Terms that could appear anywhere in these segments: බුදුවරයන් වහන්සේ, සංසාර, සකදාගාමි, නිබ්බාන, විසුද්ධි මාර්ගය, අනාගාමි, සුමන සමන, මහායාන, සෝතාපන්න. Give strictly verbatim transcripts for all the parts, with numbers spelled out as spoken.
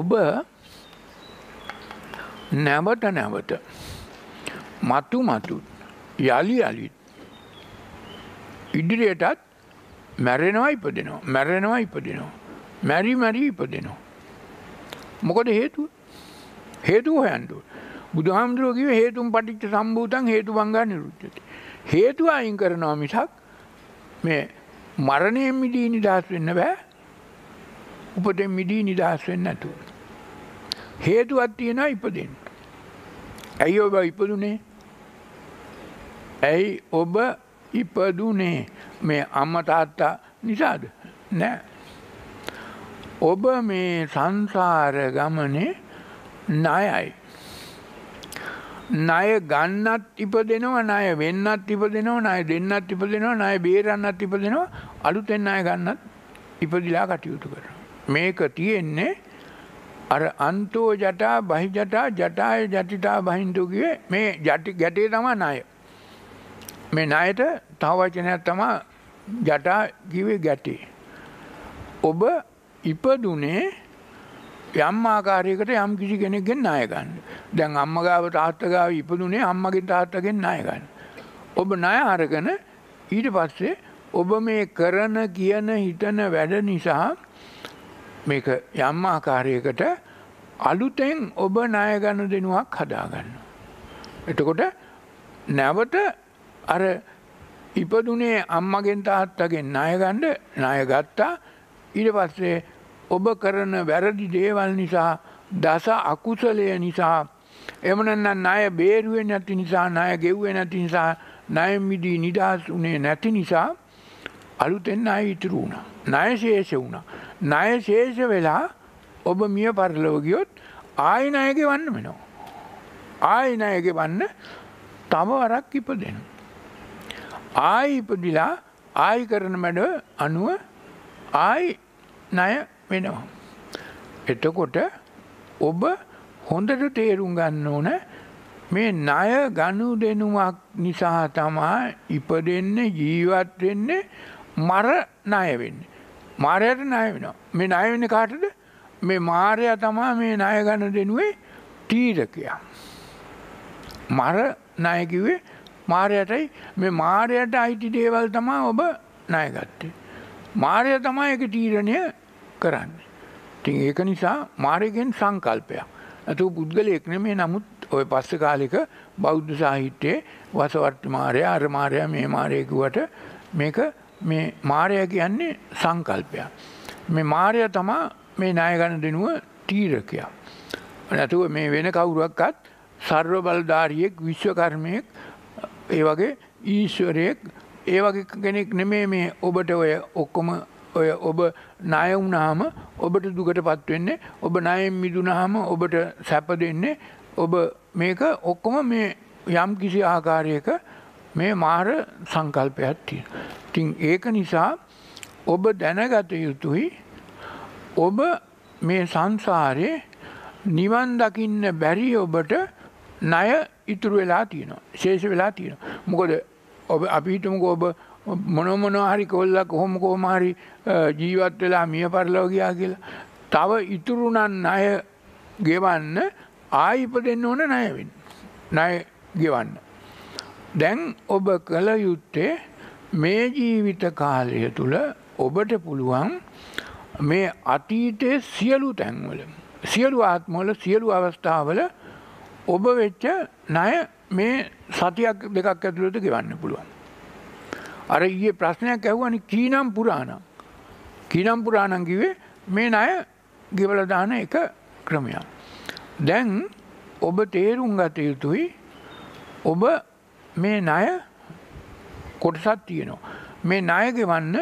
ඔබ නැවත නැවත මතු මතු යලි යලි ඉදිරියටත් මැරෙනවා ඉපදෙනවා මැරෙනවා ඉපදෙනවා මැරි මැරි ඉපදෙනවා. මොකද හේතුව? හේතුව හොයන්න ඕන. බුදුහාමුදුරුවෝ කිව්වේ හේතුම් පටිච්ච සම්භූතං හේතුබංගා නිරුද්ධති. හේතුව අයින් කරනවා මිසක් මේ මරණයෙන් මිදී නිදහස් වෙන්න බෑ. උපතෙන් මිදී නිදහස් වෙන්න නැතුව. හේතුවක් තියෙනවා ඉපදෙන්න. ඇයි ඔබ ඉපදුනේ? ඇයි ඔබ ඉපදුනේ? මේ අම්මා තාත්තා නිසාද? නෑ. ඔබ මේ සංසාර ගමනේ ණයයි. ණය ගන්නත් ඉපදෙනවා, ණය වෙන්නත් ඉපදෙනවා, ණය දෙන්නත් ඉපදෙනවා, ණය බේරන්නත් ඉපදෙනවා, අලුතෙන් ණය ගන්නත් ඉපදිලා කටයුතු කරනවා. මේක තියෙන්නේ අර අන්තෝ ජටා බහි ජටා ජටාය ජටිතා බහින්තු කියේ මේ ජටි ගැටේ තමයි ණය. මේ ණයට තව වචනයක් තමයි ජටා කිව්වේ ගැටේ. ඔබ ඉපදුනේ යම් ආකාරයකට යම් කිසි කෙනෙක්ගෙන් ණය ගන්න. දැන් අම්මා ගාව තාත්තා ගාව ඉපදුනේ අම්මගෙන් තාත්තගෙන් ණය ගන්න. ඔබ ණය අරගෙන ඊට පස්සේ ඔබ මේ කරන කියන හිතන වැඩ නිසා මේක යම් ආකාරයකට අලුතෙන් ඔබ ණය ගන්න දෙනුවක් හදා ගන්නවා. එතකොට නැවත අර ඉපදුනේ අම්මගෙන් තාත්තගෙන් ණය ගන්න ණය ගත්තා. ඊට පස්සේ ඔබ කරන වැරදි දේවල් නිසා දස අකුසලය නිසා එහෙම නැත්නම් ණය බේරුවේ නැති නිසා ණය ගෙව්වේ නැති නිසා ණය මිදී නිදහස් උනේ නැති නිසා අලුතෙන් ණය ඉතුරු වුණා. ණය ශේෂ වුණා. ණය ශේෂ වෙලා ඔබ මිය පරලොව ගියොත් ආයෙ ණය ගෙවන්න වෙනවා. ආයෙ ණය ගෙවන්න තව වරක් ඉපදෙනවා. ආයෙ ඉපදිලා ආයෙ කරන මඩ අනුව ආයි ණය වෙනවා. එතකොට ඔබ හොඳට තේරුම් ගන්න ඕන මේ ණය ගනුදෙනුවක් නිසා තමයි ඉපදෙන්නේ, ජීවත් වෙන්නේ, මර ණය වෙන්නේ. මාරයට ණය වෙනවා. මේ ණය වෙන්නේ කාටද? මේ මාරයා තමයි මේ ණය ගනුදෙනුවේ තීරකයා. මර ණය කිව්වේ මාරයටයි. මේ මාරයට අයිති දේවල් තමයි ඔබ ණය ගත්තේ. මාරය තමයි ඒක තීරණය කරන්නේ. ඉතින් ඒක නිසා මාරයෙන් සංකල්පයක්. අතෝ පුද්ගලයෙක් නෙමෙයි. නමුත් ওই පස්සේ කාලෙක බෞද්ධ සාහිත්‍යයේ වසවර්ති මාරය, අර මාරය, මේ මාරය කියුවට මේක මේ මාරය කියන්නේ සංකල්පයක්. මේ මාරය තමයි මේ ණය ගන්න දෙනුව තීරකයක්. අතෝ මේ වෙන කවුරක්වත් ਸਰව බලධාරියෙක්, විශ්වකර්මයෙක්, ඒ වගේ ඊශ්වරයෙක් ඒ වගේ කෙනෙක් නෙමෙයි මේ ඔබට ඔය ඔක්කොම ඔය ඔබ ණය වුණාම ඔබට දුකටපත් වෙන්නේ, ඔබ ණයෙන් මිදුණාම ඔබට සැප දෙන්නේ. ඔබ මේක ඔක්කොම මේ යම් කිසි ආකාරයක මේ මාර සංකල්පයක් තියෙනවා. ඉතින් ඒක නිසා ඔබ දැනගත යුතුයි ඔබ මේ සංසාරේ නිවන් දකින්න බැරි ඔබට ණය ඉතුරු වෙලා තියෙනවා, ශේෂ වෙලා තියෙනවා. මොකද ඔබ අපි හිතමුකෝ ඔබ මොන මොන හරි කොල්ලා කොහොම කොහොම හරි ජීවත් වෙලා මිය පරලෝ ගියා කියලා. තව ඉතුරු නම් ණය ගෙවන්න ආයි ඉපදෙන්න ඕන ණය වෙන්න. ණය ගෙවන්න. දැන් ඔබ කල යුත්තේ මේ ජීවිත කාලය තුල ඔබට පුළුවන් මේ අතීතයේ සියලු තැන්වල, සියලු ආත්මවල, සියලු අවස්ථාවල ඔබ වෙච්ච ණය මේ සතියක් දෙකක් ඇතුළත ගෙවන්න පුළුවන්. අර ඊයේ ප්‍රශ්නයක් ඇහුවානේ කීනම් පුරාණම්. කීනම් පුරාණම් කිව්වේ මේ ණය ගෙවලා දාන එක ක්‍රමයක්. දැන් ඔබ තේරුම් ගත යුතුයි ඔබ මේ ණය කොටසක් තියෙනවා. මේ ණය ගෙවන්න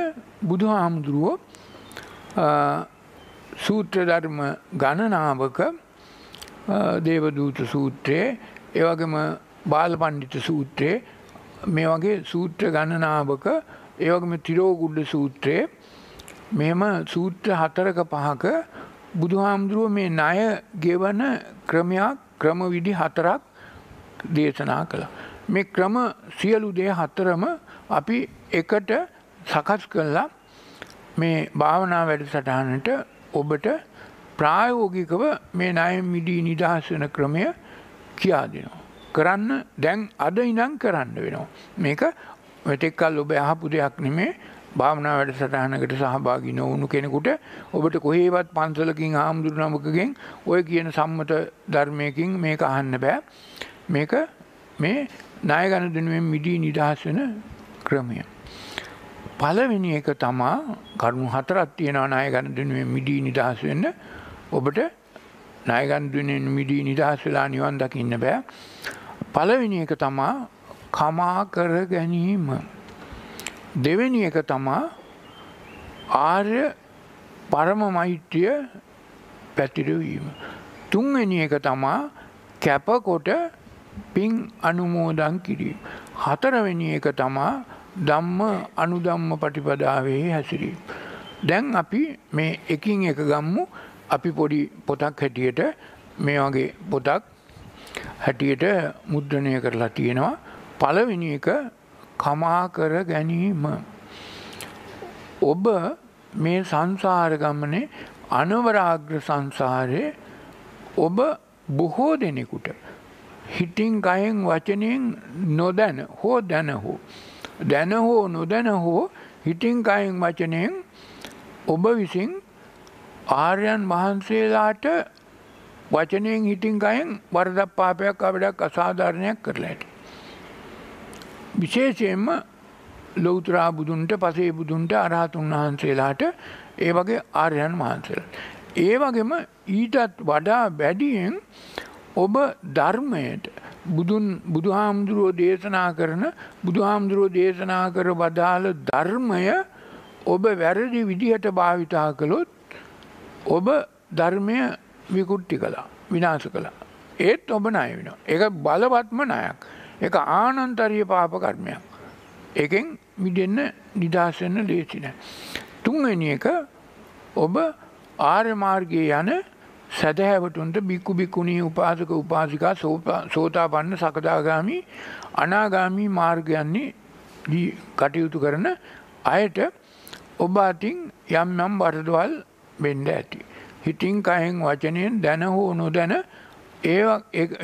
බුදුහාමුදුරුවෝ සූත්‍ර ධර්ම ගණනාවක දේවදූත සූත්‍රයේ, ඒ වගේම බාලපණ්ඩිත සූත්‍රයේ, මේ වගේ සූත්‍ර ගණනාවක, ඒ වගේම තිරෝගුඩ සූත්‍රයේ මෙහෙම සූත්‍ර හතරක පහක බුදුහාමුදුරුවෝ මේ ණය ගෙවන ක්‍රමයක්, ක්‍රමවිදි හතරක් දේශනා කළා. මේ ක්‍රම සියලු දේ හතරම අපි එකට සකස් කළා මේ භාවනා වැඩසටහනට ඔබට ප්‍රායෝගිකව මේ ණය මිදී නිදහස් වෙන ක්‍රමය කියා දෙනවා. කරන්න දැන් අද ඉඳන් කරන්න වෙනවා. මේක මෙතෙක්කල් ඔබ අහපු දෙයක් නෙමේ. භාවනා වැඩසටහනකට සහභාගී නොවුණු කෙනෙකුට ඔබට කොහේවත් පන්සලකින් ආම්දුරු නමකකින් ඔය කියන සම්මත ධර්මයකින් මේක අහන්න බෑ. මේක මේ ණය ගනුදෙනුවෙන් මිදී නිදහස් වෙන ක්‍රමය. පළවෙනි එක තමයි කරුණු හතරක් තියෙනවා ණය ගනුදෙනුවෙන් මිදී නිදහස් වෙන්න. ඔබට ණය ගනුදෙනුවෙන් මිදී නිදහස් වෙලා නිවන් දකින්න බෑ. පළවෙනි එක තමයි කමා කර ගැනීම. දෙවෙනි එක තමයි ආර්ය පරම මෛත්‍රිය පැතිරවීම. තුන්වෙනි එක තමයි කැපකොට පින් අනුමෝදන් කිරීම. හතරවෙනි එක තමයි ධම්ම අනුධම්ම ප්‍රතිපදාවේ හැසිරීම. දැන් අපි මේ එකින් එක ගම්මු. අපි පොඩි පොතක් හැටියට මේ වගේ පොතක් හැටියට මුද්‍රණය කරලා තියෙනවා. පළවෙනි එක කමා කර ගැනීම. ඔබ මේ සංසාර ගමනේ අනවරාග්‍ර සංසාරේ ඔබ බොහෝ දෙනෙකුට හිතින් කයෙන් වචනෙන් නොදැන හෝ දැන හෝ දැන හෝ නොදැන හෝ හිතින් කයෙන් වචනෙන් ඔබ විසින් ආර්යයන් වහන්සේලාට වචනෙන් හිතින් කයෙන් වරදක් පාපයක් අවඩක් අසාධාරණයක් කරලා ඇත. විශේෂයෙන්ම ලෞතර බුදුන්ට පසේ බුදුන්ට අරහතුන් වහන්සේලාට ඒ වගේ ආර්යයන් වහන්සේලාට. ඒ වගේම ඊටත් වඩා වැඩියෙන් ඔබ ධර්මයට බුදුන් බුදුහාමුදුරෝ දේශනා කරන බුදුහාමුදුරෝ දේශනා කර වදාළ ධර්මය ඔබ වැරදි විදිහට භාවිතා කළොත් ඔබ ධර්මය විකෘති කළා, විනාශ කළා. ඒත් ඔබ ණය වෙනවා. ඒක බලවත්ම ණයක්. ඒක ආනන්තරීය පාප කර්මයක්. එකෙන් මිදෙන්න නිදහස් වෙන්න ලේසි නෑ. තුන්වෙනි එක ඔබ ආර්ය මාර්ගයේ යන සදහැවතුන්ට බික්කු බික්කුණී උපාසක උපාසිකා සෝතාපන්න සකදාගාමි අනාගාමි මාර්ගයන්නේ දී කටයුතු කරන අයට ඔබ අතින් යම් යම් වරදවල් වෙන්න ඇති. හිතින් කයෙන් වචනයෙන් දැන හෝ නොදැන ඒ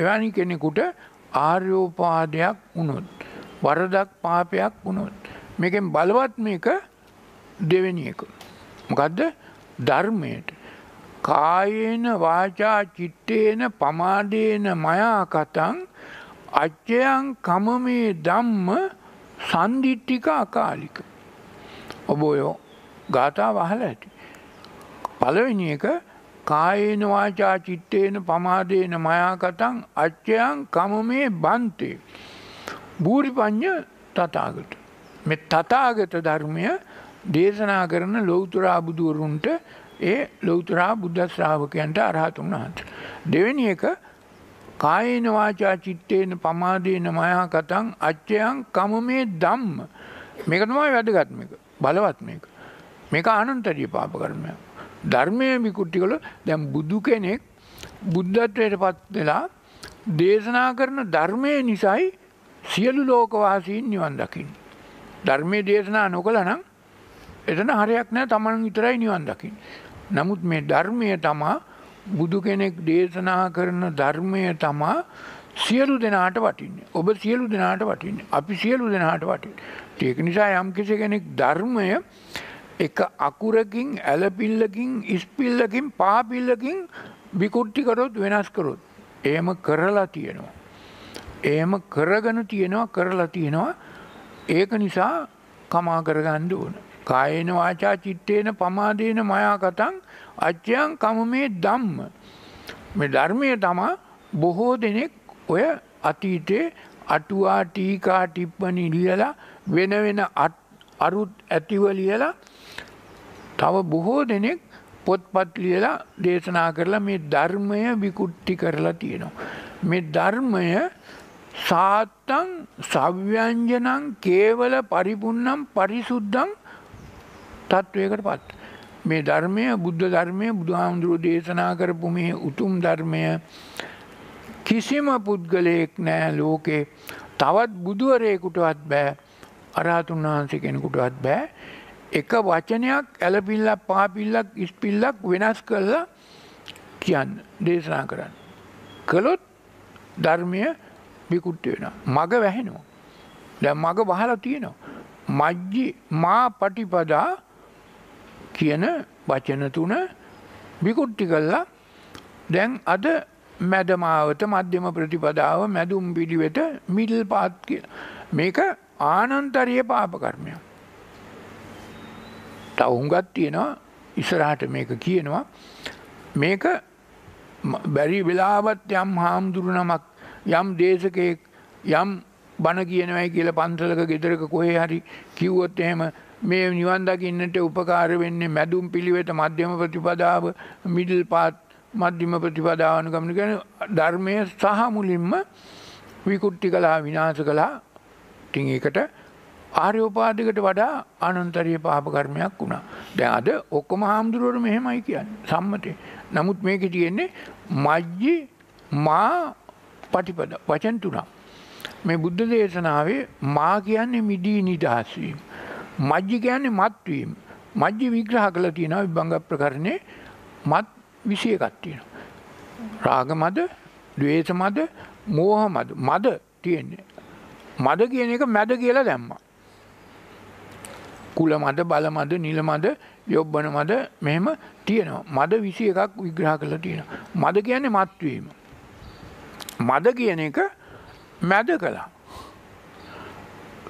එවැනි කෙනෙකුට ආර්යෝපාදයක් වුණොත් වරදක් පාපයක් වුණොත් මේකෙන් බලවත් මේක දෙවෙනි එක මොකද්ද? ධර්මයට කායේන වාචා චිත්තේන පමාදේන මයා කතං අච්චයන් කමමේ ධම්ම සම්දිත්තික අකාලික. ඔබ ඔය ගාථාව අහලා ඇති. පළවෙනි එක කායේන වාචා චිත්තේන පමාදේන මයා කතං අච්චයන් කමමේ බන්තේ බුරිපඤ්ඤ තථාගත. මේ තථාගත ධර්මය දේශනා කරන ලෞතර බුදුරුන්ට ඒ ලෞතර බුද්ධ ශ්‍රාවකයන්ට අරහතුන් වහන්සේට. දෙවෙනි එක කායේන වාචා චිත්තේන පමාදේන මයා කතං අච්චයන් කමමේ ධම්ම. මේක තමයි වැදගත් මේක. බලවත් මේක. මේක අනන්තරීය පාප කර්මයක්. ධර්මය විකෘතිකල දැන් බුදු කෙනෙක් බුද්ධත්වයට පත් වෙලා දේශනා කරන ධර්මයේ නිසයි සියලු ලෝකවාසීන් නිවන් දකින්නේ. ධර්මයේ දේශනා නොකළා නම් එතන හරයක් නැහැ. Taman විතරයි නිවන් දකින්නේ. නමුත් මේ ධර්මය තමයි බුදු කෙනෙක් දේශනා කරන ධර්මය තමයි සියලු දෙනාට වටින්නේ. ඔබ සියලු දෙනාට වටින්නේ. අපි සියලු දෙනාට වටින්නේ. ඒක නිසා යම් කෙනෙක් ධර්මය එක අකුරකින් ඇලපිල්ලකින් ඉස්පිල්ලකින් පාපිල්ලකින් විකෘති කරොත් වෙනස් කරොත් එහෙම කරලා තියෙනවා. එහෙම කරගෙන තියෙනවා කරලා තියෙනවා. ඒක නිසා කමා කරගන්න ඕන. කායේන වාචා චිත්තේන පමාදේන මයා කතං අච්ඡයන් කමමේ ධම්ම. මේ ධර්මයේ තමයි බොහෝ දෙනෙක් ඔය අතීතේ අටුවා ටීකා ටිප්පණි ලියලා වෙන වෙන අරුත් ඇතිව ලියලා තව බොහෝ දෙනෙක් පොත්පත් ලියලා දේශනා කරලා මේ ධර්මය විකෘති කරලා තියෙනවා. මේ ධර්මය සාත්තං සව්‍යංජනං කේවල පරිපුන්නම් පරිසුද්ධං තත්වයකටපත්. මේ ධර්මය බුද්ධ ධර්මය බුදුහාමුදුරුවෝ දේශනා කරපු මේ උතුම් ධර්මය කිසිම පුද්ගලයෙක් නෑ ලෝකේ තවත් බුදුවරයෙකුටවත් බෑ අරහතුන් වහන්සේ කෙනෙකුටවත් බෑ. එක වචනයක් ඇලපිල්ලක් පාපිල්ලක් ඉස්පිල්ලක් වෙනස් කළා කියන්න දේශනා කරන්න. කළොත් ධර්මය විකෘති වෙනවා. මග වැහෙනවා. දැන් මග වහලා තියෙනවා. මජ්ක්‍ධිමා පටිපදා කියන වචන තුන විකෘති කළා. දැන් අද මැදමාවත මධ්‍යම ප්‍රතිපදාව මැදුම් පිළිවෙත මිල් පාත් කියලා. මේක ආනන්තරීය පාප කර්මයක්. තව හුඟක් තියෙනවා ඉස්සරහට මේක කියනවා. මේක බැරි වෙලාවත් යම් හාමුදුරුවමක් යම් දේශකෙක් යම් බණ කියනවායි කියලා පන්සලක ගෙදරක කොහේ හරි කිව්වොත් එහෙම මේ නිවන් දකින්නට උපකාර වෙන්නේ මැදුම් පිළිවෙත මධ්‍යම ප්‍රතිපදාව මිල් පාත් මධ්‍යම ප්‍රතිපදාව අනුගමනය කරන ධර්මයේ සහ මුලින්ම විකෘති කළා විනාශ කළා. ඉතින් ඒකට ආර්ය උපාදිකට වඩා අනන්තරීය පාප කර්මයක් වුණා. දැන් අද ඔක්කොම හාමුදුරුවෝ මෙහෙමයි කියන්නේ සම්මතේ. නමුත් මේකේ තියෙන්නේ මජ්ක්‍ධිමා පටිපදා වචන තුනක්. මේ බුද්ධ දේශනාවේ මා කියන්නේ මිදී නිදහස් වීම. මජ්ජි කියන්නේ මත් වීම. මජ්ජි විග්‍රහ කළා තියෙනවා විභංග ප්‍රකරණේ මත් විශේෂයක් තියෙනවා. රාග මද, ද්වේෂ මද, මෝහ මද. මද තියෙන්නේ. මද කියන එක මැද කියලා දැම්මා. කුල මද, බල මද, නිල මද, යොබ්බන මද මෙහෙම තියෙනවා. මද විශේෂයක් විග්‍රහ කරලා තියෙනවා. මද කියන්නේ මත් වීම. මද කියන එක මැද කළා.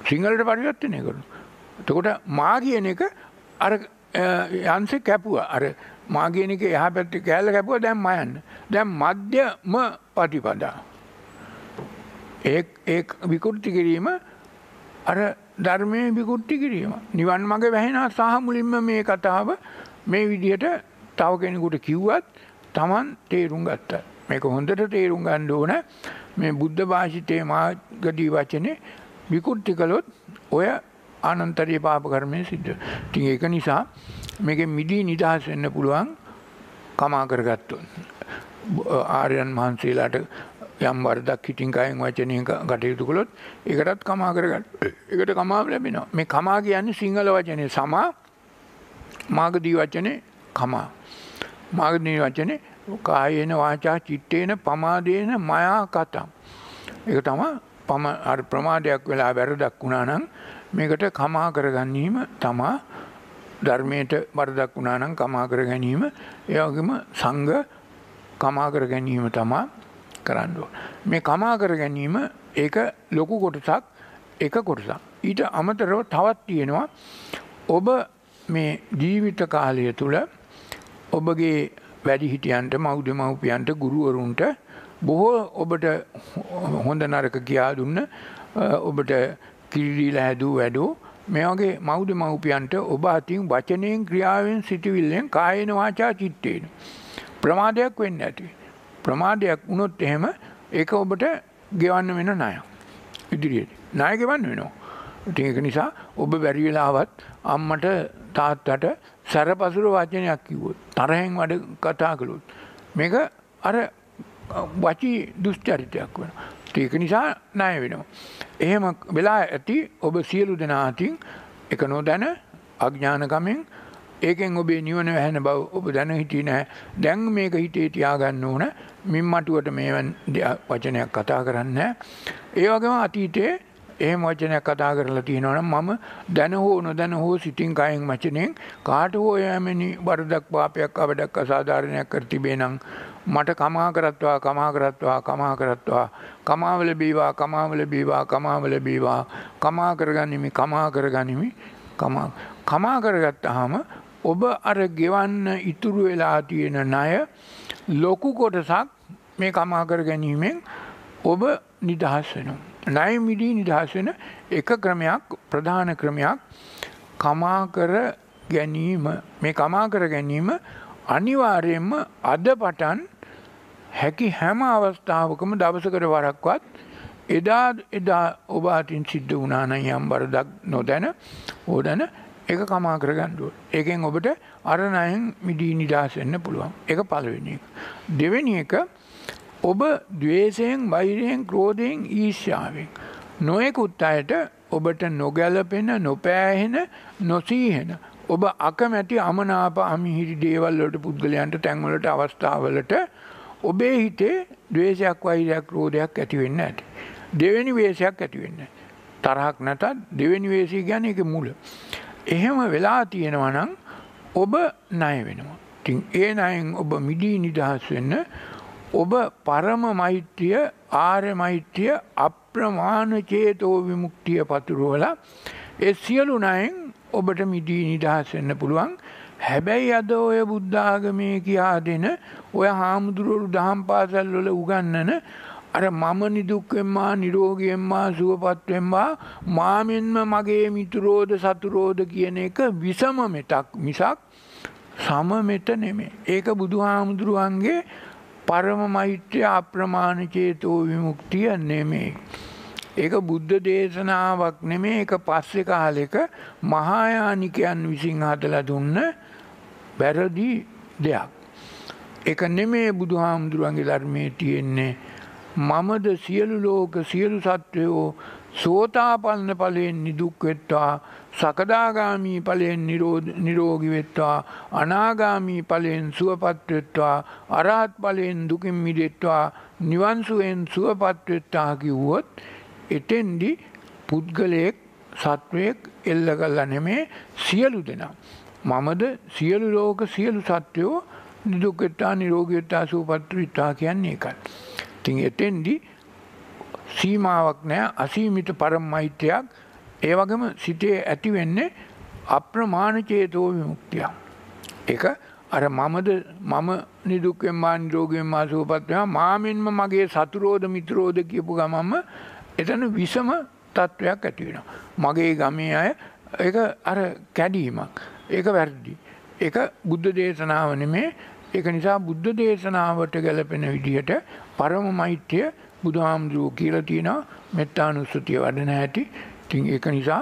සිංහලට පරිවර්තනය කරනවා. එතකොට මා කියන එක අර යන්සේ කැපුවා. අර මා කියන එක එහා පැත්තේ කැල්ල කැපුවා. දැන් මා යන්න. දැන් මධ්‍යම ප්‍රතිපදා. එක් එක් විකෘති කිරීම අර ධර්මයේ විකෘති කිරීම. නිවන් මාර්ග වැහෙන සහ මුලින්ම මේ කතාව මේ විදිහට තව කෙනෙකුට කිව්වත් Taman තේරුම් ගත්තා. මේක හොඳට තේරුම් ගන්න ඕන. මේ බුද්ධ භාෂිතේ මාගදී වචනේ විකෘති කළොත් ඔය අනන්තරීය පාප කර්මයේ සිද්ධ. ඉතින් ඒක නිසා මේකෙ මිදී නිදහස් වෙන්න පුළුවන් කමා කරගත්තොත් ආර්යයන් වහන්සේලාට යම් වරදක් හිතින් කයෙන් වචනයෙන් කටයුතු කළොත් ඒකටත් කමා කරගන්න. ඒකට කමාව ලැබෙනවා. මේ කමා කියන්නේ සිංහල වචනේ සමා මාගදී වචනේ කමා. මාගදී වචනේ කායේන වාචා චිත්තේන පමාදේන මයා කතම්. ඒක තමයි පම අර ප්‍රමාදයක් වෙලා වැරදක් වුණා නම් මේකට කමා කරගන්නීම තමයි ධර්මයට වරදක් වුණා නම් කමා කර ගැනීම. ඒ වගේම සංඝ කමා කර ගැනීම තමයි කරන්න ඕන. මේ කමා කර ගැනීම ඒක ලොකු කොටසක්, එක කොටසක්. ඊට අමතරව තවත් තියෙනවා ඔබ මේ ජීවිත කාලය තුල ඔබගේ වැඩිහිටියන්ට, මව්දෙමව්පියන්ට, ගුරුවරුන්ට බොහෝ ඔබට හොඳ නරක කියා දුන්න, ඔබට කිරි දීලා හැදූ වැඩෝ මේ වගේ මව්ද මව්පියන්ට ඔබ අතින් වචනයෙන්, ක්‍රියාවෙන්, සිටිවිල්ලෙන්, කායේන වාචා චිත්තේන ප්‍රමාදයක් වෙන්න ඇති. ප්‍රමාදයක් වුණොත් එහෙම ඒක ඔබට ගෙවන්න වෙන ණය. ඉදිරියට ණය ගෙවන්න වෙනවා. ඉතින් ඒක නිසා ඔබ බැරි වෙලාවත් අම්මට තාත්තට සරපසුර වචනයක් කිව්වොත්, තරහෙන් වැඩ කතා කළොත් මේක අර වචී දුස්චරිතයක් වෙනවා. ඒක නිසා ණය වෙනවා. එහෙම වෙලා ඇති ඔබ සියලු දෙනා අතින් එක නොදැන අඥානකමෙන් ඒකෙන් ඔබේ නිවන වැහෙන බව ඔබ දැන හිටියේ නැහැ. දැන් මේක හිතේ තියාගන්න ඕන. මිම්මටුවට මේ වචනයක් කතා කරන්නේ නැහැ. ඒ වගේම අතීතයේ එහෙම වචනයක් කතා කරලා තියෙනවා නම් මම දැන හෝ නොදැන හෝ සිතින් කයෙන් වචනෙන් කාට හෝ යැමෙනි වරදක්, පාපයක්, අවඩක්, අසාධාරණයක් කර තිබේ නම් මට කමා කරත්වා කමා කරත්වා කමා කරත්වා කමාව ලැබීවා කමාව ලැබීවා කමාව ලැබීවා කමා කරගනිමි කමා කරගනිමි කමා කමා කරගත්තාම ඔබ අර ගෙවන්න ඉතුරු වෙලා තියෙන ණය ලොකු කොටසක් මේ කමා කරගැනීමෙන් ඔබ නිදහස් වෙනවා. ණය මිදී නිදහස් වෙන එක ක්‍රමයක්, ප්‍රධාන ක්‍රමයක් කමා කර ගැනීම. මේ කමා කර ගැනීම අනිවාර්යයෙන්ම අද පටන් හැකි හැම අවස්ථාවකම දවසකට වරක්වත් එදා එදා ඔබ අතින් සිද්ධ වුණා නම් යම් වරදක් නොදැන ඕදැන ඒක කමා කරගන්න ඕන. ඒකෙන් ඔබට අර ණයෙන් මිදී නිදහස් වෙන්න පුළුවන්. ඒක පළවෙනි එක. දෙවෙනි එක ඔබ ද්වේෂයෙන්, වෛරයෙන්, ක්‍රෝධයෙන්, ඊර්ෂ්‍යාවෙන් නොයෙකුත් අයට ඔබට නොගැලපෙන, නොපෑහෙන, නොසීහෙන ඔබ අකමැති අමනාප අමිහිරි දේවල් වලට පුද්ගලයන්ට තැන් වලට අවස්ථාවලට ඔබේ හිතේ ද්වේෂයක් වෛරයක් ක්‍රෝධයක් ඇති වෙන්න ඇති. දෙවෙනි වේශයක් ඇති වෙන්න. තරහක් නැතත් දෙවෙනි වේශය කියන්නේ ඒකේ මුල. එහෙම වෙලා තියෙනවා නම් ඔබ ණය වෙනවා. ඉතින් ඒ ණයෙන් ඔබ මිදී නිදහස් වෙන්න ඔබ පරම මෛත්‍රිය ආර්ය මෛත්‍රිය අප්‍රමාණ චේතෝ විමුක්තිය පතුරවලා ඒ සියලු ණයෙන් ඔබට මිදී නිදහස් වෙන්න පුළුවන්. හැබැයි අද ඔය බුද්ධ ආගමේ කියා දෙන ඔය හාමුදුරුවෝ දහම් පාසල් වල උගන්වන අර මම නිදුක්ෙන් මා නිරෝගයෙන් මා සුවපත් වෙම්මා මාමින්ම මගේ මිතුරෝද සතුරෝද කියන එක විසම මෙතක් මිසක් සම මෙත නෙමෙයි. ඒක බුදුහාමුදුරුවන්ගේ परम मैत्री अप्रमाण चेतो विमुक्ति नेमे एक बुद्ध देशनावक नेमे एक पास्य कालेक महायानिकयन विसिन हदला දුන්න වැරදි දෙයක්. ඒක නෙමේ බුදුහාමුදුරන්ගේ ධර්මයේ තියෙන්නේ මමද සියලු ලෝක සියලු සත්වෝ සෝතාපන්න ඵලයෙන් නිදුක් වෙත්වා සකදාගාමි ඵලයෙන් නිරෝගී වෙත්වා අනාගාමි ඵලයෙන් සුවපත් වෙත්වා අරහත් ඵලයෙන් දුකින් මිදෙත්වා නිවන් සුවෙන් සුවපත් වෙත්වා කිව්වොත් එතෙන්දි පුද්ගලයෙක් සත්වයෙක් එල්ල කරලා නෙමේ සියලු දෙනා මමද සියලු ලෝක සියලු සත්වෝ නිදුක් වෙත්වා නිරෝගී වෙත්වා සුවපත් වෙත්වා කියන්නේ ඒකයි. ඉතින් එතෙන්දි සීමාවක් නැහැ අසීමිත පරම මෛත්‍රියක්. ඒ වගේම සිතේ ඇති වෙන්නේ අප්‍රමාණ චේතෝ විමුක්තිය. ඒක අර මමද මම නිදුක්ෙන් මා නිරෝගයෙන් මා සුවපත් වෙනවා මාමින්ම මගේ සතුරෝද මිතුරෝද කියපු ගමම එතන විසම තත්වයක් ඇති වෙනවා. මගේ ගමේ අය ඒක අර කැඩීමක්. ඒක වැරදි. ඒක බුද්ධ දේශනාව නෙමේ. ඒක නිසා බුද්ධ දේශනාවට ගැලපෙන විදිහට පරම මෛත්‍රිය බුදුහාමුදුරුවෝ කියලා තිනවා මෙත්තානුස්සතිය වඩන හැටි. ඉතින් ඒක නිසා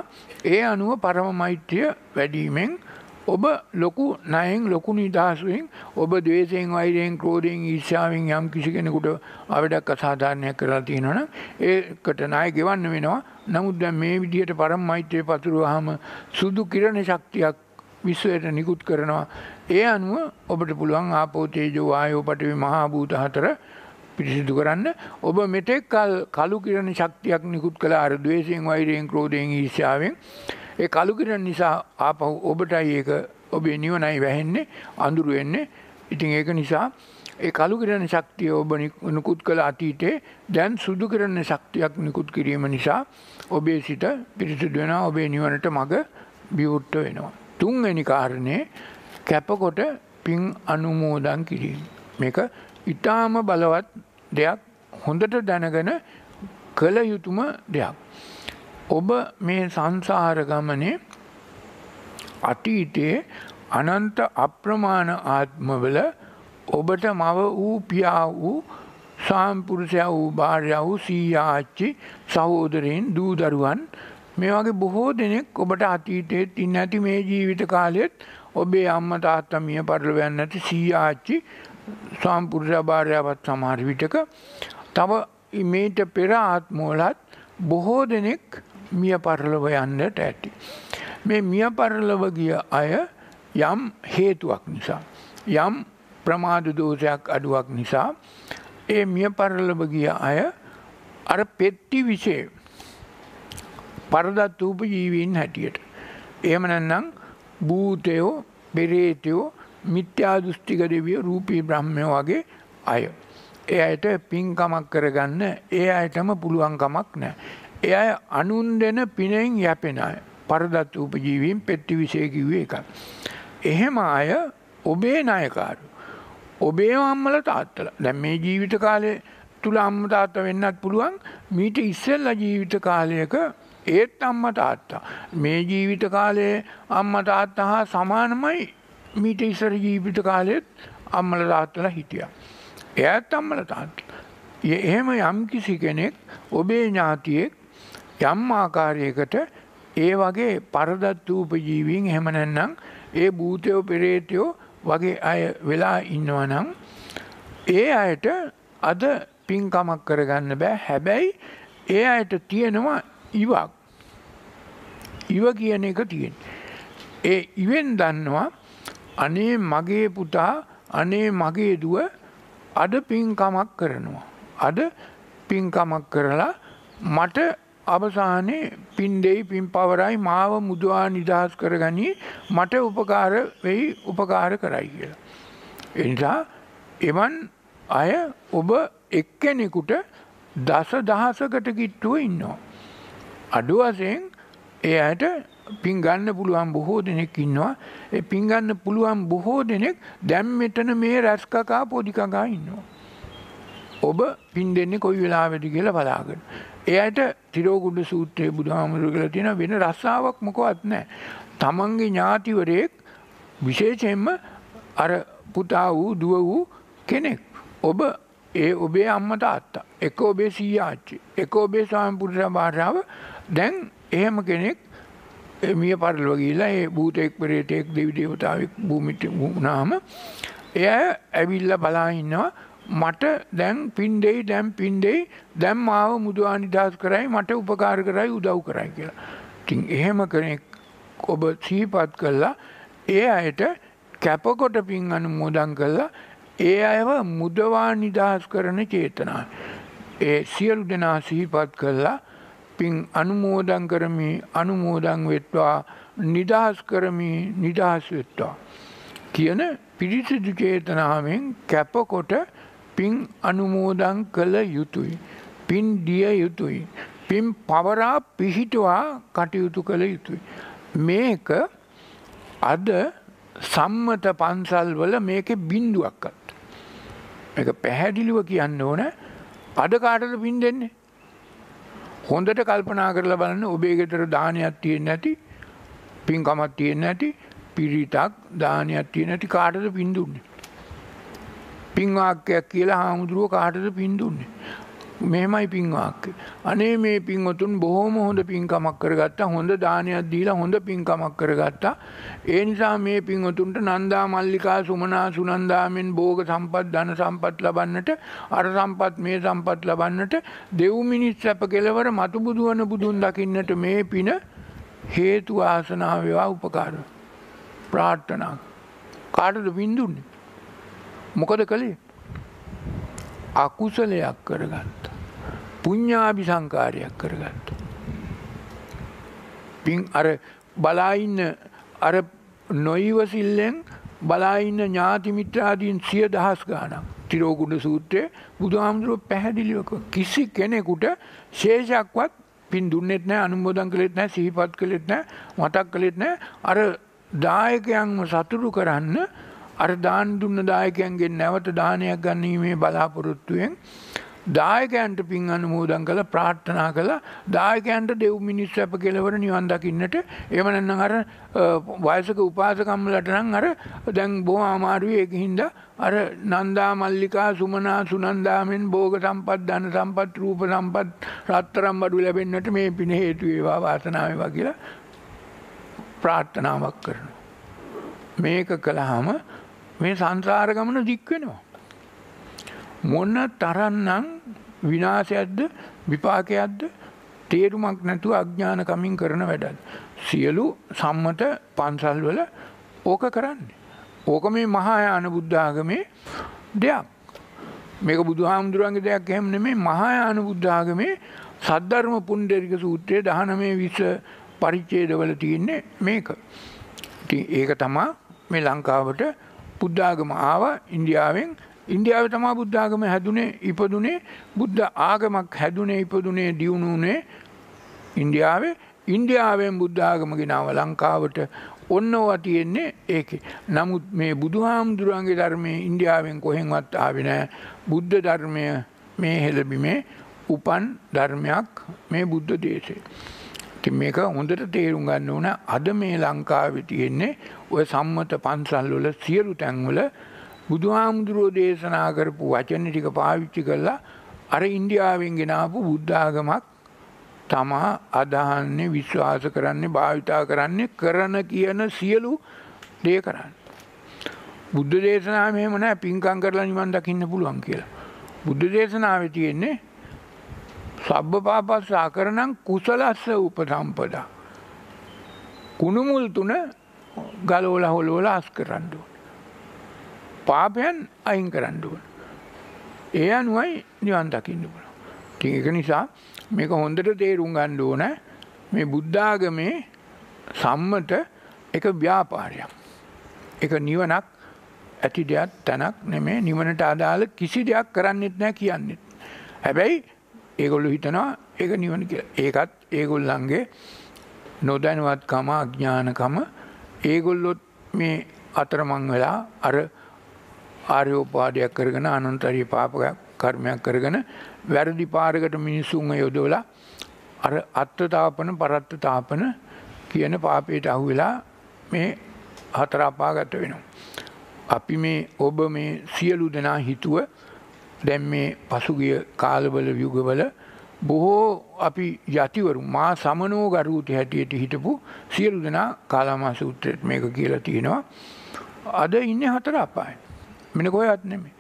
ඒ අනුව පරම මෛත්‍රිය වැඩිමෙන් ඔබ ලොකු ණයෙන් ලොකු නිදහසෙන් ඔබ ද්වේෂයෙන් වෛරයෙන් ක්‍රෝධයෙන් ඊර්ෂ්‍යාවෙන් යම් කිසි කෙනෙකුට අවඩක් අසාධාරණයක් කරලා තිනවනම් ඒකට ණය ගෙවන්න වෙනවා. නමුත් දැන් මේ විදිහට පරම මෛත්‍රිය පතුරවහම සුදු කිරණ ශක්තියක් විශ්වයට නිකුත් කරනවා. ඒ අනුව ඔබට පුළුවන් ආපෝ තේජෝ වායෝ පඨවි මහා භූත හතර පිරිසිදු කරන්න. ඔබ මෙතෙක් කල් කළු කිරණ ශක්තියක් නිකුත් කළ අර ද්වේෂයෙන් වෛරයෙන් ක්‍රෝධයෙන් ඊර්ෂ්‍යාවෙන් ඒ කළු කිරණ නිසා ආපහු ඔබටයි ඒක ඔබේ නිවනයි වැහෙන්නේ අඳුරු වෙන්නේ. ඉතින් ඒක නිසා ඒ කළු කිරණ ශක්තිය ඔබ නිකුත් කළ අතීතේ දැන් සුදු කිරණ ශක්තියක් නිකුත් කිරීම නිසා ඔබේ සිත පිරිසිදු වෙනවා ඔබේ නිවනට මඟ විවුර්ත වෙනවා. තුන්වෙනි කාරණේ කැපකොට පින් අනුමෝදන් කිරීම. මේක ඉතාම බලවත් දෙයක් හොඳට දැනගෙන කළ යුතුම දෙයක්. ඔබ මේ සංසාර ගමනේ අතීතයේ අනන්ත අප්‍රමාණ ආත්මවල ඔබට මව වූ පියා වූ සාම්පුරුෂයා වූ භාර්යාව වූ සීයා ආච්චි සහෝදරයන් දූ දරුවන් මේ වගේ බොහෝ දෙනෙක් ඔබට අතීතයේ ඉන්න ඇති මේ ජීවිත කාලෙත් ඔබේ අම්මා තාත්තා මිය පරලෝ යන්නේ නැති සීයා ආච්චි සම්පූර්ණ භාර්යාවත් සමහර විටක තව මේට පෙර ආත්මවලත් බොහෝ දෙනෙක් මිය පරලොව යන්නට ඇති. මේ මිය පරලොව ගිය අය යම් හේතුවක් නිසා යම් ප්‍රමාද දෝෂයක් අඩුවක් නිසා ඒ මිය පරලොව ගිය අය අර පෙට්ටි විෂය පරදත් උපජීවීන් හැටියට එහෙම නැත්නම් භූතයෝ පෙරේතයෝ මිත්‍යා දෘෂ්ටික දෙවිය රූපී බ්‍රහ්මය වගේ අය. ඒ අයට පින්කමක් කරගන්න ඒ අයටම පුළුවන් කමක් නැහැ. ඒ අය අනුන් දෙන පිනෙන් යැපෙන අය. පරදත් උපජීවීන් පෙට්ටි විශේෂ කිව්වේ එකක්. එහෙම අය ඔබේ ණයකාරයෝ. ඔබේ අම්මලා තාත්තලා. දැන් මේ ජීවිත කාලේ තුල අම්මා තාත්තා වෙන්නත් පුළුවන්. මීට ඉස්සෙල්ලා ජීවිත කාලයක ඒත් අම්මා තාත්තා. මේ ජීවිත කාලේ අම්මා තාත්තා හා සමානමයි මීට ඉස්සර ජීවිත කාලෙත් අම්මලා තාත්තලා හිටියා. එයාත් අම්මලා තාත්තලා. එහෙම යම් කිසි කෙනෙක් ඔබේ ඥාතියෙක් යම් ආකාරයකට ඒ වගේ පරදත් උපජීවීන් එහෙම නැත්නම් ඒ භූතයෝ පෙරේතයෝ වගේ අය වෙලා ඉන්නවා නම් ඒ අයට අද පින්කමක් කරගන්න බෑ. හැබැයි ඒ අයට තියෙනවා ඉවක්. ඉව කියන එක තියෙනවා. ඒ ඉවෙන් දන්නවා අනේ මගේ පුතා අනේ මගේ දුව අද පින්කමක් කරනවා. අද පින්කමක් කරලා මට අවසානයේ පින් දෙයි පින් පවරයි මාව මුදවා නිදහස් කරගනි මට උපකාර වෙයි උපකාර කරයි කියලා. ඒ නිසා එවන් අය ඔබ එක්කෙනෙකුට දස දහසකට කිට්ටුව ඉන්නවා. අඩු වශයෙන් එයාට පින් ගන්න පුළුවන් බොහෝ දෙනෙක් ඉන්නවා. ඒ පින් ගන්න පුළුවන් බොහෝ දෙනෙක් දැන් මෙතන මේ රැස්කකා පොඩි කකා ඉන්නවා. ඔබ පින් දෙන්නේ කොයි වෙලාවෙද කියලා බලාගෙන. එයාට තිරෝගුණ සූත්‍රයේ බුදුහාමුදුරුවෝ කියලා තියෙන වෙන රස්සාවක් මොකවත් නැහැ. තමන්ගේ ඥාතිවරයෙක් විශේෂයෙන්ම අර පුතා වූ දුව වූ කෙනෙක්. ඔබ ඒ ඔබේ අම්මා තාත්තා, එක ඔබේ සීයා ආච්චි, එක ඔබේ ස්වාමි පුරුෂයා භාර්යාව දැන් එහෙම කෙනෙක් මිය පරලොව ගිහිලා ඒ භූතෙක් පෙරේතෙක් දෙවි දේවතාවෙක් භූමිට වුණාම එයා ඇවිල්ලා බලා ඉන්නවා මට දැන් පින් දෙයි දැන් පින් දෙයි දැන් මාව මුදවා නිදහස් කරයි මට උපකාර කරයි උදව් කරයි කියලා. ඉතින් එහෙම කෙනෙක් ඔබ සිහිපත් කළා ඒ අයට කැපකොට පින් අනුමෝදන් කළා ඒ අයව මුදවා නිදහස් කරන චේතනාව ඒ සියලු දෙනා සිහිපත් කළා පින් අනුමෝදන් කරමි අනුමෝදන් වෙත්වා නිදහස් කරමි නිදහස් වෙත්වා කියන පිරිසිදු චේතනාවෙන් කැපකොට පින් අනුමෝදන් කළ යුතුයි. පින් දිය යුතුයි. පින් පවරා පිහිටවා කටයුතු කළ යුතුයි. මේක අද සම්මත පන්සල් වල මේකේ බිඳුවක්වත්. මේක පැහැදිලිව කියන්න ඕන. අද කාටද පින් දෙන්නේ? හොඳට කල්පනා කරලා බලන්න ඔබේ ගෙදර දානයක් තියෙන්නේ නැති, පින්කමක් තියෙන්නේ නැති, පිරිතක් දානයක් තියෙන්නේ නැති කාටද පින් දුන්නේ? පින් වාක්‍යයක් කියලා හාමුදුරුවෝ කාටද පින් දුන්නේ? මෙහෙමයි පින් වාක්‍ය. අනේ මේ පින්වතුන් බොහොම හොඳ පින්කමක් කරගත්තා, හොඳ දානයක් දීලා හොඳ පින්කමක් කරගත්තා. ඒ නිසා මේ පින්වතුන්ට නන්දා මල්ලිකා සුමනා සුනන්දාමෙන් භෝග සම්පත්, ධන සම්පත් ලබන්නට, අර සම්පත් මේ සම්පත් ලබන්නට, දෙව් මිනිස් සැප කෙලවර මතු බුදුවන බුදුන් දකින්නට මේ පින හේතු ආසනා වේවා උපකාර ප්‍රාර්ථනා. කාටද පින් දුන්නේ? මොකද කලේ? අකුසලයක් කරගත්ත, පුඤ්ඤාභිසංකාරයක් කරගත්ත. පින් අර බලා ඉන්න අර නොයවසිල්ලෙන් බලා ඉන්න ඥාති මිත්‍රාදීන් සිය දහස් ගාණක්. තිරෝගුණ සූත්‍රයේ බුදුහාමුදුරුවෝ පැහැදිලිව කිසි කෙනෙකුට ශේෂයක්වත් පින් දුන්නෙත් නැහැ, අනුමෝදන් කළෙත් නැහැ, සිහිපත් කළෙත් නැහැ, මතක් කළෙත් නැහැ. අර දායකයන්ව සතුටු කරන්න අර දාන දුන්න දායකයන්ගෙන් නැවත දානයක් ගන්නීමේ බලාපොරොත්තුවෙන් දායකයන්ට පින් අනුමෝදන් කළා, ප්‍රාර්ථනා කළා. දායකයන්ට දෙව් මිනිස් සැප කෙලවර නිවන් දකින්නට, එහෙම නැත්නම් අර වයසක උපාසකම්ලට නම් අර දැන් බොහොම අමාරුයි. ඒකින්ද අර නන්දා මල්ලිකා සුමනා සුනන්දාමෙන් භෝග සම්පත්, ධන සම්පත්, රූප සම්පත් රත්තරන් බඩු ලැබෙන්නට මේ පින හේතු වේවා, වාසනාව වේවා කියලා ප්‍රාර්ථනාවක් කරනවා. මේක කළාම මේ සංසාර ගමන දික් වෙනවා. මොන තරම්නම් විනාශයක්ද, විපාකයක්ද, තේරුමක් නැතුව අඥානකමින් කරන වැඩක්. සියලු සම්මත පන්සල් වල ඕක කරන්නේ. ඕක මේ මහායාන බුද්ධ ආගමේ දෙයක්. මේක බුදුහාමුදුරන්ගේ දෙයක් එහෙම නෙමෙයි. මහායාන බුද්ධ ආගමේ සද්ධර්ම පුණ්ඩරික සූත්‍රයේ දහනමේ විස්ස පරිච්ඡේදවල තියෙන්නේ මේක. ඉතින් ඒක තමයි මේ ලංකාවට බුද්ධාගම ආවා ඉන්දියාවෙන්. ඉන්දියාවේ තමයි බුද්ධාගම හැදුනේ, ඉපදුනේ. බුද්ධ ආගමක් හැදුනේ, ඉපදුනේ, දියුණුනේ ඉන්දියාවේ. ඉන්දියාවෙන් බුද්ධාගම ගෙනාවා ලංකාවට. ඔන්නවා තියෙන්නේ ඒකේ. නමුත් මේ බුදුහාමුදුරන්ගේ ධර්මයේ ඉන්දියාවෙන් කොහෙන්වත් ආවේ නැහැ. බුද්ධ ධර්මය මේ හෙළබිමේ උපන් ධර්මයක් මේ බුද්ධ දේශේ. ඉතින් මේක හොඳට තේරුම් ගන්න ඕන. අද මේ ලංකාවේ තියෙන්නේ ඔය සම්මත පන්සල් වල සියලු තැන්වල බුදුහාමුදුරෝ දේශනා කරපු වචන ටික පාවිච්චි කරලා අර ඉන්දියාවෙන් ගෙන ආපු බුද්ධ ආගමක් තමා අදහන්නේ, විශ්වාස කරන්නේ, භාවිතා කරන්නේ, කරන කියන සියලු දේ කරන්නේ. බුද්ධ දේශනාව මෙහෙම නෑ පින්කම් කරලා නිවන් දකින්න පුළුවන් කියලා. බුද්ධ දේශනාවේ තියෙන්නේ සබ්බ පාපස්ස අකරණං කුසලස්ස උපසම්පදා. කුණුමුල් තුන ගලෝලා හොලෝලා අස් කරන්න ඕන. පාපයන් අයින් කරන්න ඕන. ඒ අනුවයි නිවන් දකින්න පුළුවන්. ඉතින් ඒක නිසා මේක හොඳට තේරුම් ගන්න ඕන. මේ බුද්ධ ආගමේ සම්මත එක ව්‍යාපාරයක්. ඒක නිවනක් ඇති දෙයක් තනක් නෙමෙයි. නිවනට අදාළ කිසි දෙයක් කරන්නෙත් නැහැ කියන්නෙත්. හැබැයි ඒගොල්ලෝ හිතනවා ඒක නිවන කියලා. ඒකත් ඒගොල්ලන්ගේ නොදැනුවත්කම අඥානකම ඒගොල්ලොත් මේ අතරමං වෙලා අර ආර්යෝපාදයක් කරගෙන අනන්තරිය පාප කර්මයක් කරගෙන වැරදි පාරකට මිනිසුන් යොදවලා අර අත්ත්වතාවපන පරත්ත්වතාවපන කියන පාපයට අහු වෙලා මේ හතර අපාගත වෙනවා. අපි මේ ඔබ මේ සියලු දෙනා හිතුව දැන් මේ පසුගිය කාලවල යුගවල බොහෝ අපි යතිවරු මා සමනෝ ගරුති හැටියට හිටපු සියලු දෙනා කාලාමා සූත්‍රයේත් මේක කියලා තියෙනවා. අද ඉන්නේ හතර අපායේ. මෙන්න කොහෙවත් නෙමෙයි.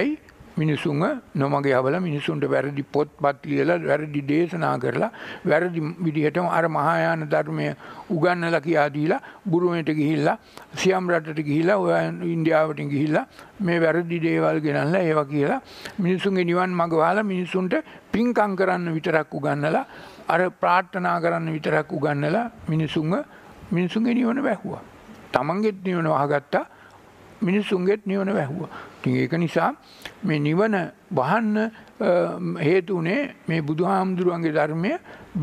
ඇයි? මිනිසුන්ව නොමගේ අවල මිනිසුන්ට වැරදි පොත්පත් ලියලා වැරදි දේශනා කරලා වැරදි විදිහටම අර මහායාන ධර්මයේ උගන්වලා කියා දීලා බුරුමෙට ගිහිල්ලා සියම් රටට ගිහිල්ලා ඔය ඉන්දියාවට ගිහිල්ලා මේ වැරදි දේවල් ගෙනල්ලා ඒවා කියලා මිනිසුන්ගේ නිවන් මඟ වහලා මිනිසුන්ට පිංකම් කරන්න විතරක් උගන්වලා අර ප්‍රාර්ථනා කරන්න විතරක් උගන්වලා මිනිසුන්ව මිනිසුන්ගේ නිවන වැහුවා. තමන්ගේත් නිවන වහගත්තා මිනිසුන්ගේත් නිවන වැහුවා. ඒක නිසා මේ නිවන වහන්න හේතුනේ මේ බුදුහාමුදුරුවන්ගේ ධර්මය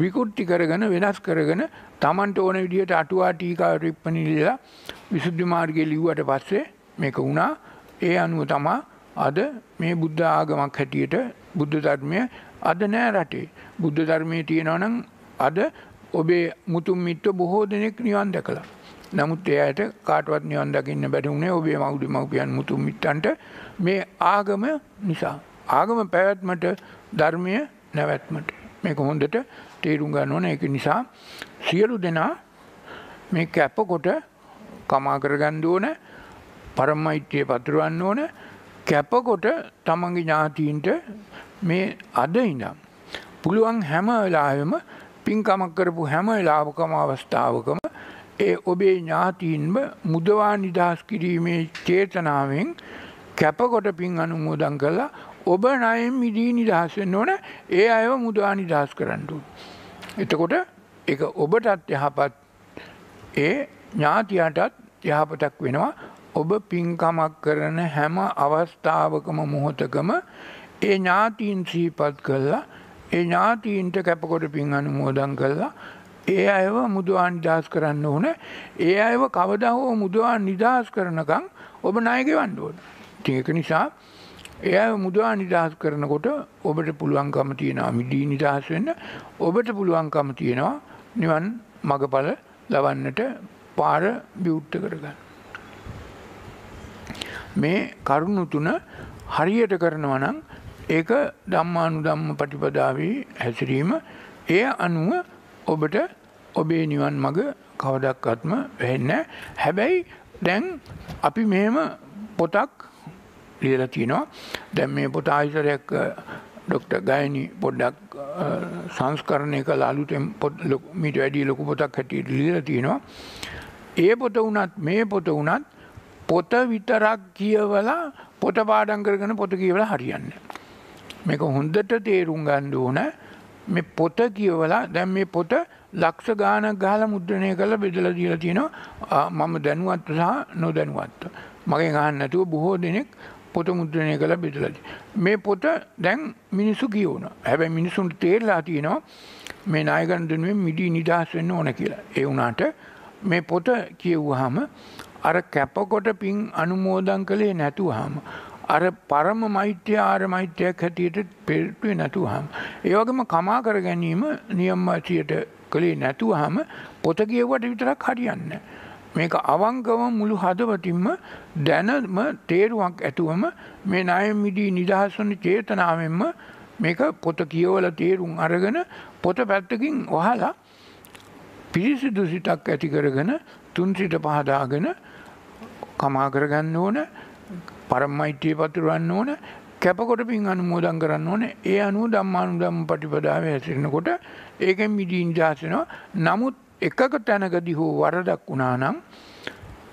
විකෘති කරගෙන වෙනස් කරගෙන Tamanට ඕන විදිහට අටුවා ටීකා රිප්පණිලා විසුද්ධි මාර්ගයේ ලිව්වට පස්සේ මේක වුණා. ඒ අනුව තමයි අද මේ බුද්ධ ආගමක් හැටියට බුද්ධ ධර්මය අද නෑ රටේ. බුද්ධ ධර්මයේ තියෙනවා නම් අද ඔබේ මුතුන් මිත්තෝ බොහෝ දෙනෙක් නිවන් දැකලා. නමුත් එයාට කාටවත් නිවන් දකින්න බැරි වුණේ ඔබේ මවුඩි මව්පියන් මුතුන් මිත්තන්ට මේ ආගම නිසා. ආගම පැවැත්මට ධර්මය නැවැත්මට. මේක හොඳට තේරුම් ගන්න ඕන. ඒක නිසා සියලු දෙනා මේ කැපකොට කමා කරගන්න ඕන. පරමෛත්‍රිය පතුරවන්න ඕන. කැපකොට තමන්ගේ ඥාතීන්ට මේ අද ඉඳන් පුළුවන් හැම වෙලාවෙම පින්කමක් කරපු හැම වෙලාවකම අවස්ථාවකම ඒ ඔබේ ඥාතීන්ව මුදවා නිදහස් කිරීමේ චේතනාවෙන් කැපකොට පින් අනුමෝදන් කළා. ඔබ ණයෙන් මිදී නිදහස් වෙන්න ඕන. ඒ අයව මුදවා නිදහස් කරන්න ඕන. එතකොට ඒක ඔබටත් යහපත් ඒ ඥාතියටත් යහපතක් වෙනවා. ඔබ පින්කමක් කරන හැම අවස්ථාවකම මොහොතකම ඒ ඥාතීන් සිහිපත් කළා. ඒ ඥාතීන්ට කැපකොට පින් අනුමෝදන් කළා. ඒ අයව මුදවා නිදහස් කරන්න ඕන. ඒ අයව කවදා හෝ මුදවා නිදහස් කරනකම් ඔබ ණය ගෙවන්න ඕන. ඒක නිසා ඒ අයව මුදවා නිදහස් කරනකොට ඔබට පුළුවන්කම තියෙනවා මිදී නිදහස් වෙන්න. ඔබට පුළුවන්කම තියෙනවා නිවන් මඟඵල ලබන්නට පාර විවුර්ත කරගන්න. මේ කරුණු තුන හරියට කරනවා නම් ඒක ධම්මානුධම්ම පටිපදාවේ හැසිරීම. ඒ අනුව ඔබට ඔබේ නිවන් මඟ කවදාවත්ම වෙන්නේ නැහැ. හැබැයි දැන් අපි මෙහෙම පොතක් ලියලා තිනවා. දැන් මේ පොත ආයතරයක් ડોક્ટર ගායනි පොඩ්ඩක් සංස්කරණය කළා. අලුතෙන් පොත් මීට වැඩි ලොකු පොතක් හැටියට ලියලා තිනවා. ඒ පොත උනත් මේ පොත උනත් පොත විතරක් කියවලා පොත පාඩම් කරගෙන පොත කියවලා හරියන්නේ නැහැ. මේක හොඳට තේරුම් ගන්න ඕන. මේ පොත කියවලා දැන් මේ පොත ලක්ෂ ගාණක් ගහලා මුද්‍රණය කරලා බෙදලා දීලා තිනවා. මම දැනුවත් සහ නොදැනුවත් මගෙන් අහන්න නැතුව බොහෝ දෙනෙක් පොත මුද්‍රණය කරලා බෙදලා දී මේ පොත දැන් මිනිසු කියවනවා. හැබැයි මිනිසුන්ට තේරලා තිනවා මේ ණයගන්න දෙනුවේ මිදී නිදහස් වෙන්න ඕන කියලා. ඒ වුණාට මේ පොත කියවුවාම අර කැපකොට පින් අනුමෝදන් කළේ නැතුවම අර පරම මෛත්‍රිය ආර මෛත්‍රියක් හැටියට පෙරටුවේ නැතුවම ඒ වගේම කමා කර ගැනීම නියම ඇතියට කලේ නැතුවම පොත කියවුවට විතරක් හරියන්නේ මේක අවංගව මුළු හදවතින්ම දැනම තේරුවක් ඇතුවම මේ ණය මිදී නිදහස් වන චේතනාවෙන්ම මේක පොත කියවලා තේරුම් අරගෙන පොත පැත්තකින් වහලා පිරිසිදු සිතක් ඇති කරගෙන තුන් සිත පහදාගෙන කමා කර ගන්න ඕන. පරමෛත්‍රිය පතුරවන්න ඕන. කැපකොට පින් අනුමෝදන් කරන්න ඕන. ඒ අනුව ධම්මානුධම්ම පටිපදාවේ හැසිරෙනකොට ඒකෙන් මිදී නිදහස් වෙනවා. නමුත් එකක තැනකදී හෝ වරදක් වුණා නම්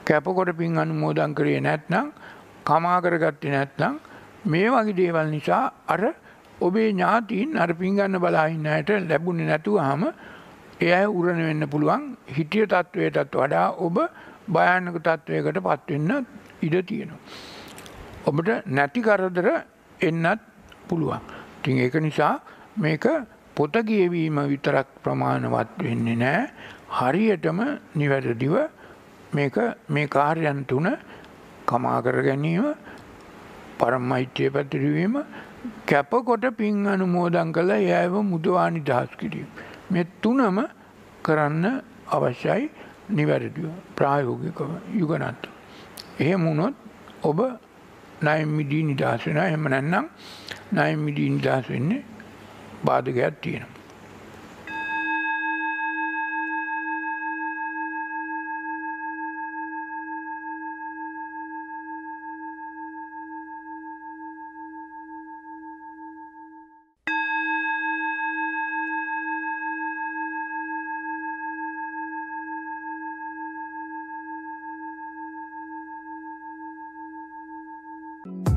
කැපකොට පින් අනුමෝදන් කරේ නැත්නම් කමා කරගත්තේ නැත්නම් මේ වගේ දේවල් නිසා අර ඔබේ ඥාතීන් අර පින් ගන්න බලා ඉන්න ඇයට ලැබුණේ නැතුවම ඒ අය උරණ වෙන්න පුළුවන් හිටිය තත්වයටත් වඩා ඔබ භයානක තත්වයකටපත් වෙන්න ඉඩ තියෙනවා ඔබට නැති කරදර එන්නත් පුළුවන් ඉතින් ඒක නිසා මේක පොත කියවීම විතරක් ප්‍රමාණවත් වෙන්නේ නැහැ හරියටම නිවැරදිව මේක මේ කාර්යයන් තුන කමා කර ගැනීම පරමයිත්‍ය පැතිරීම කැපකොට පින් අනුමෝදන් කළ යෑව මුදවා නිදහස් කිරීම මේ තුනම කරන්න අවශ්‍යයි නිවැරදිව ප්‍රායෝගිකව යුගනත් එහෙම වුණොත් ඔබ ණය මිදී නිදහස් වෙනවා එහෙම නැත්නම් ණය මිදී නිදහස් වෙන්නේ बाधकයක් තියෙනවා Thank you.